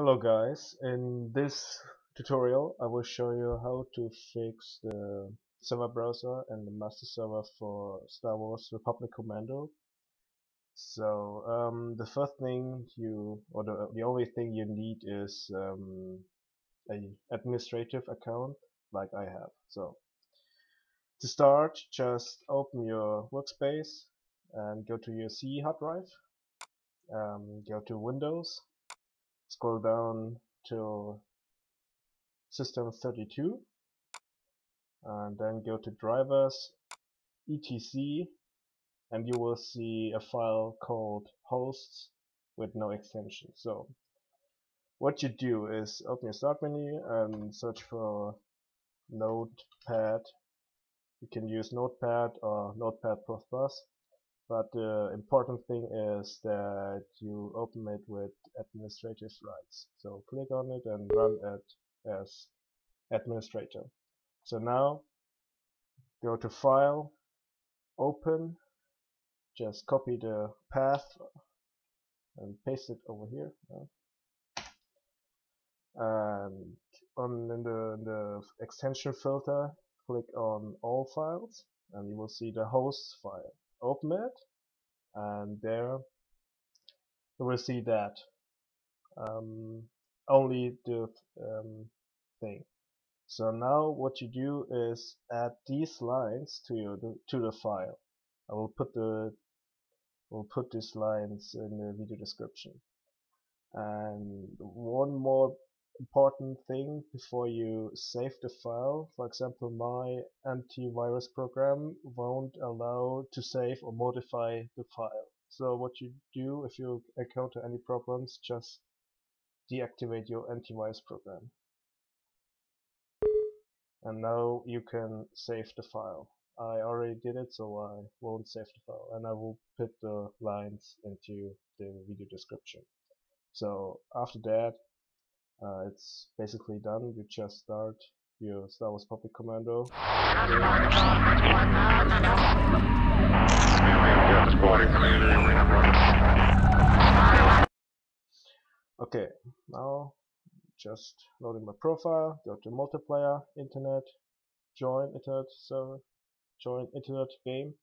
Hello guys, in this tutorial I will show you how to fix the server browser and the master server for Star Wars Republic Commando. So the only thing you need is an administrative account like I have. So to start, just open your workspace and go to your C hard drive, go to Windows, scroll down to System 32 and then go to drivers, etc, and you will see a file called hosts with no extension. So what you do is open your start menu and search for Notepad. You can use Notepad or Notepad++, but the important thing is that you open it with administrative rights. So click on it and run it as administrator. So now go to File, Open, just copy the path and paste it over here. And in the extension filter, click on All Files and you will see the hosts file. Open it and there you will see that only the thing. So now what you do is add these lines to the file. I will put these lines in the video description. And one more important thing before you save the file. For example, my antivirus program won't allow to save or modify the file. So what you do if you encounter any problems, just deactivate your antivirus program. And now you can save the file. I already did it, so I won't save the file, and I will put the lines into the video description. So after that, it's basically done. You just start your Star Wars Republic Commando. Okay, now just loading my profile, go to multiplayer, internet, join internet server, join internet game.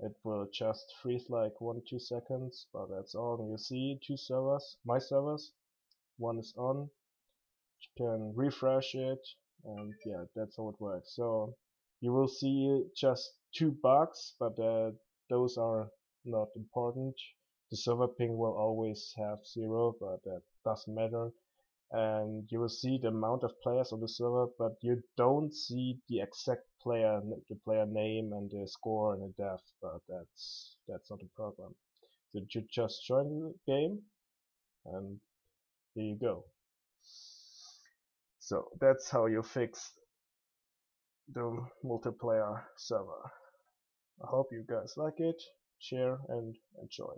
It will just freeze like 1-2 seconds, but that's all. And you see two servers, my servers. One is on, you can refresh it, and yeah, that's how it works. So you will see just two bugs, but those are not important. The server ping will always have 0, but that doesn't matter. And you will see the amount of players on the server, but you don't see the exact player, the player name and the score and the depth, but that's not a problem. So you just join the game and there you go. So that's how you fix the multiplayer server. I hope you guys like it, share and enjoy.